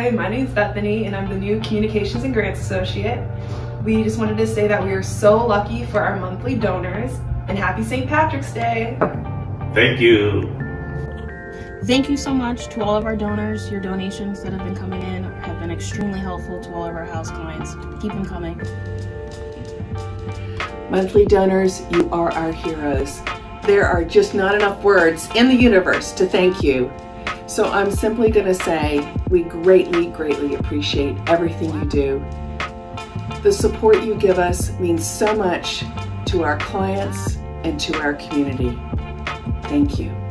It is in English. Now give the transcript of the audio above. Hi, my name's Bethany and I'm the new Communications and Grants Associate. We just wanted to say that we are so lucky for our monthly donors and happy St. Patrick's Day. Thank you. Thank you so much to all of our donors. Your donations that have been coming in have been extremely helpful to all of our house clients. Keep them coming. Monthly donors, you are our heroes. There are just not enough words in the universe to thank you. So I'm simply gonna say, we greatly, greatly appreciate everything you do. The support you give us means so much to our clients and to our community. Thank you.